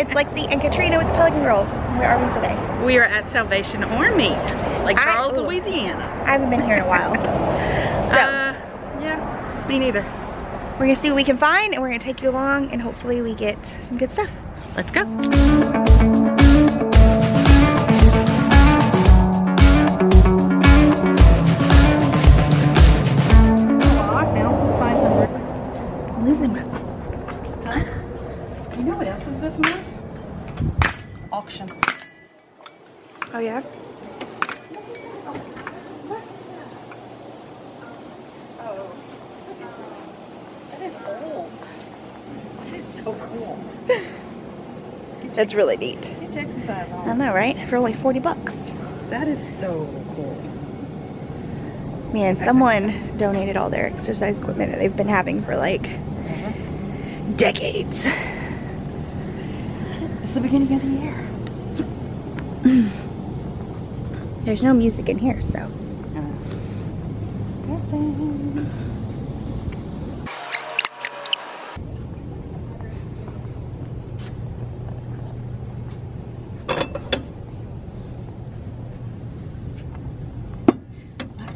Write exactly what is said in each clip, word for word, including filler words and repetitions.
It's Lexi and Katrina with the Pelican Girls. Where are we today? We are at Salvation Army, Lake Charles, I, Louisiana. I haven't been here in a while. So, uh, yeah, me neither. We're gonna see what we can find, and we're gonna take you along, and hopefully we get some good stuff. Let's go. Oh yeah? Oh. That is old. That is so cool. That's really neat. Get your exercise on. I know, right? For only forty bucks. That is so cool. Man, someone donated all their exercise equipment that they've been having for like uh-huh. decades. It's the beginning of the year. There's no music in here, so. Last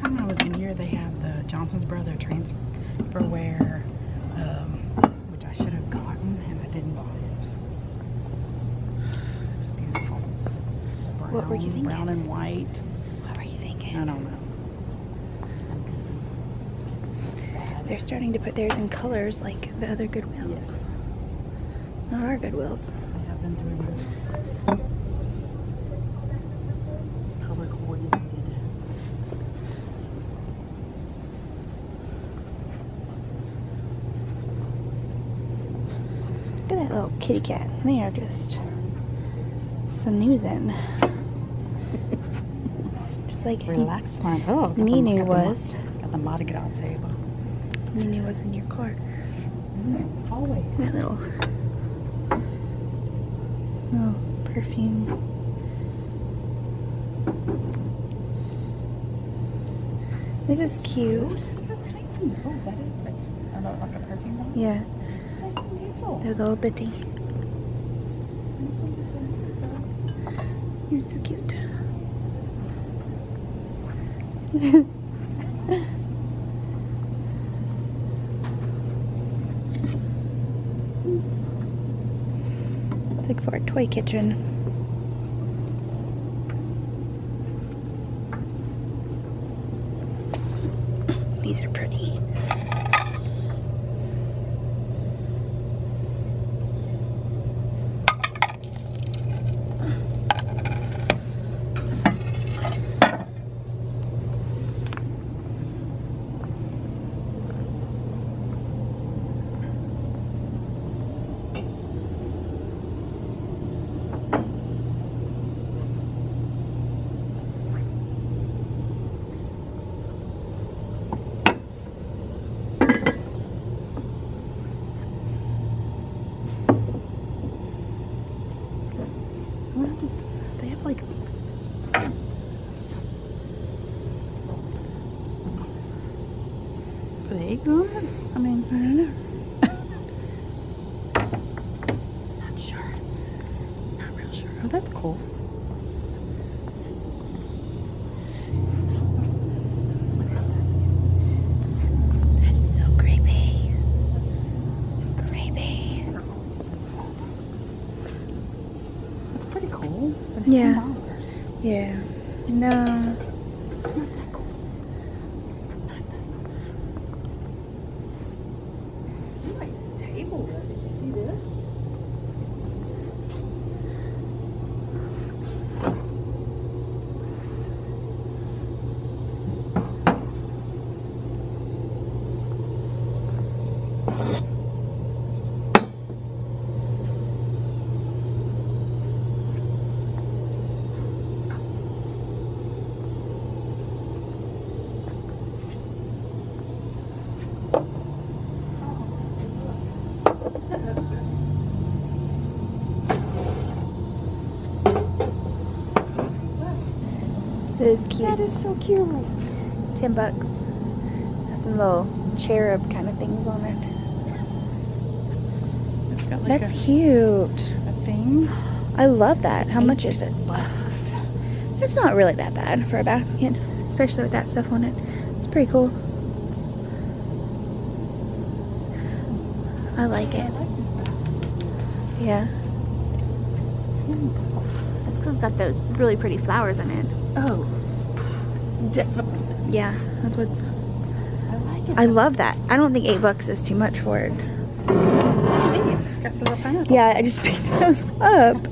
time I was in here, they had the Johnson's Brother transferware, um, which I should have gotten, and I didn't buy it. It was beautiful. Brown, what were you thinking? Brown and white. I don't know. They're starting to put theirs in colors like the other Goodwills. Yes. Not our Goodwills. They have been doing this. Color coordinated. Look at that little kitty cat. They are just snoozing. Like relax, my oh, Meeny was. Got the Mardi Gras table. Meeny was in your cart. Mm, always. That little, little perfume. This is cute. That's tiny. Oh, that is big. I don't like a perfume one. Yeah. They're so little. They're little bitty. You're so cute. It's like for a toy kitchen. These are pretty. Egg on it? I mean, I don't know. Not sure. Not real sure. Oh, that's cool. What is that? That's so creepy. Creepy. That's pretty cool. That's yeah. two dollars. Yeah. No. Is cute. That is so cute. Ten bucks. It's got some little cherub kind of things on it. It's got like That's a, cute. A thing. I love that. How much is it? Bucks. That's not really that bad for a basket, especially with that stuff on it. It's pretty cool. I like it. Yeah. That's because it's got those really pretty flowers in it. Oh. Definitely. Yeah, that's what's... I like it. I love that. I don't think eight bucks is too much for it. Yeah, I just picked those up.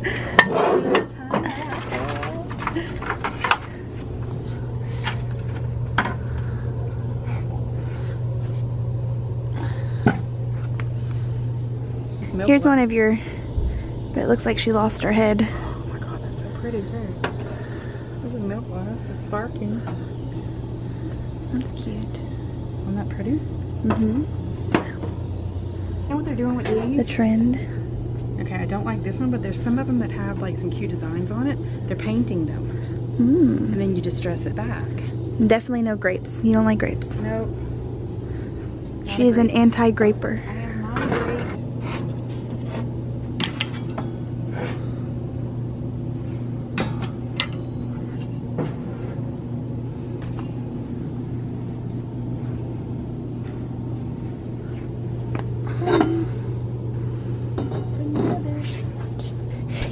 Here's one of your, but it looks like she lost her head. Oh my god, that's so pretty too. This is milk glass, it's sparking. That's cute. Isn't that pretty? Mm-hmm. You know what they're doing with these? The trend. Okay, I don't like this one, but there's some of them that have like some cute designs on it. They're painting them. Mm. And then you just dress it back. Definitely no grapes. You don't like grapes? Nope. Not she is grape. An anti-graper. I am not a grape.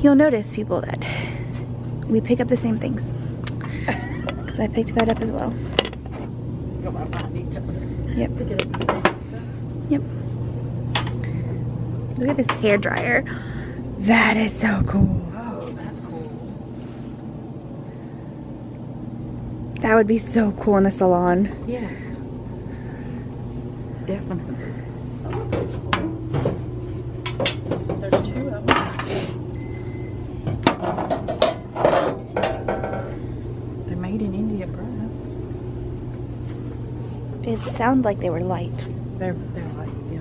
You'll notice, people, that we pick up the same things. Because I picked that up as well. Yep. Yep. Look at this hairdryer. That is so cool. Oh, that's cool. That would be so cool in a salon. Yes. Definitely. Sound like they were light. They're, they're light, yeah.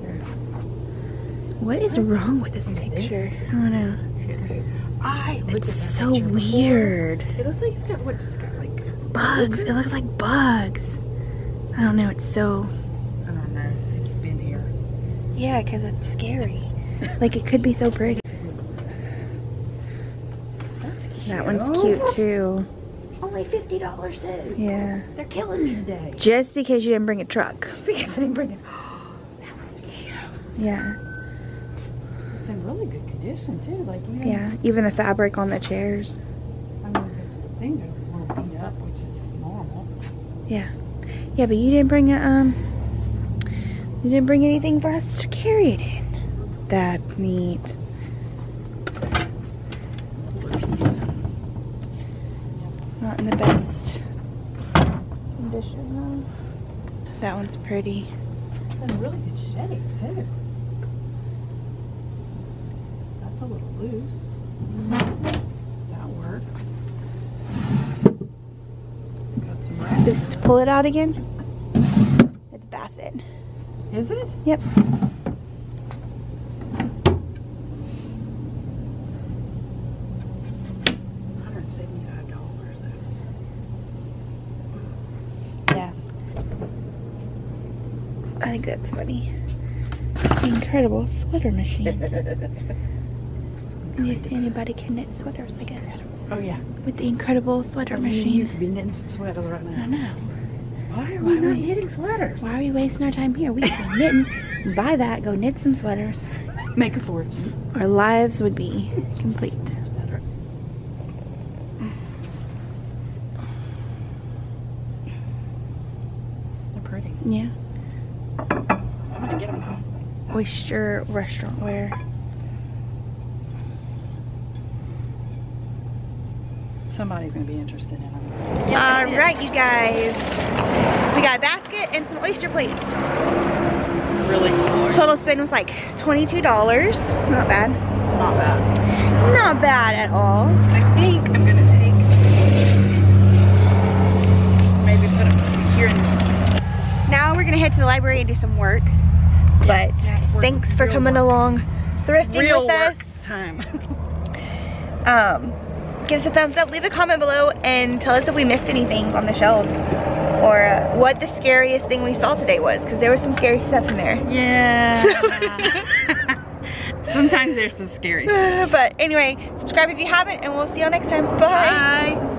They're... What is wrong with this picture? I don't know. I it's so weird. Before. It looks like it's got what? It's got like bugs. It looks like bugs. I don't know. It's so. I don't know. It's been here. Yeah, because it's scary. Like it could be so pretty. That's cute. That one's cute too. Only fifty dollars too. Yeah. They're killing me today. Just because you didn't bring a truck. Just because I didn't bring it. Oh, that one's cute. Yeah. It's in really good condition too. Like you know, yeah. Even the fabric on the chairs. I mean, the things are a little beat up, which is normal. Yeah. Yeah, but you didn't bring a um. You didn't bring anything for us to carry it in. That's neat. Not in the best condition though. That one's pretty. It's in really good shape too. That's a little loose. That works. Got some right it's, to pull it out again. It's Bassett. Is it? Yep. I think that's funny. Incredible sweater machine. Anybody can knit sweaters, I guess. Oh yeah. With the incredible sweater I mean, machine. You could be knitting some sweaters right now. I know. Why are we why not we, knitting sweaters? Why are we wasting our time here? We could be knitting. Buy that. Go knit some sweaters. Make a fortune. Our lives would be complete. They're pretty. Yeah. Oyster restaurant wear. Somebody's gonna be interested in it. Yeah, all right, it. You guys. We got a basket and some oyster plates. Really cool. Total spend was like twenty-two dollars. Not bad. Not bad. Not bad at all. I think I'm gonna take these. Maybe put them here in this. Now we're gonna head to the library and do some work. But thanks for coming along, thrifting with us. Time. um, give us a thumbs up, leave a comment below, and tell us if we missed anything on the shelves. or uh, what the scariest thing we saw today was, because there was some scary stuff in there. Yeah. So sometimes there's some scary stuff. But anyway, subscribe if you haven't, and we'll see y'all next time. Bye. Bye.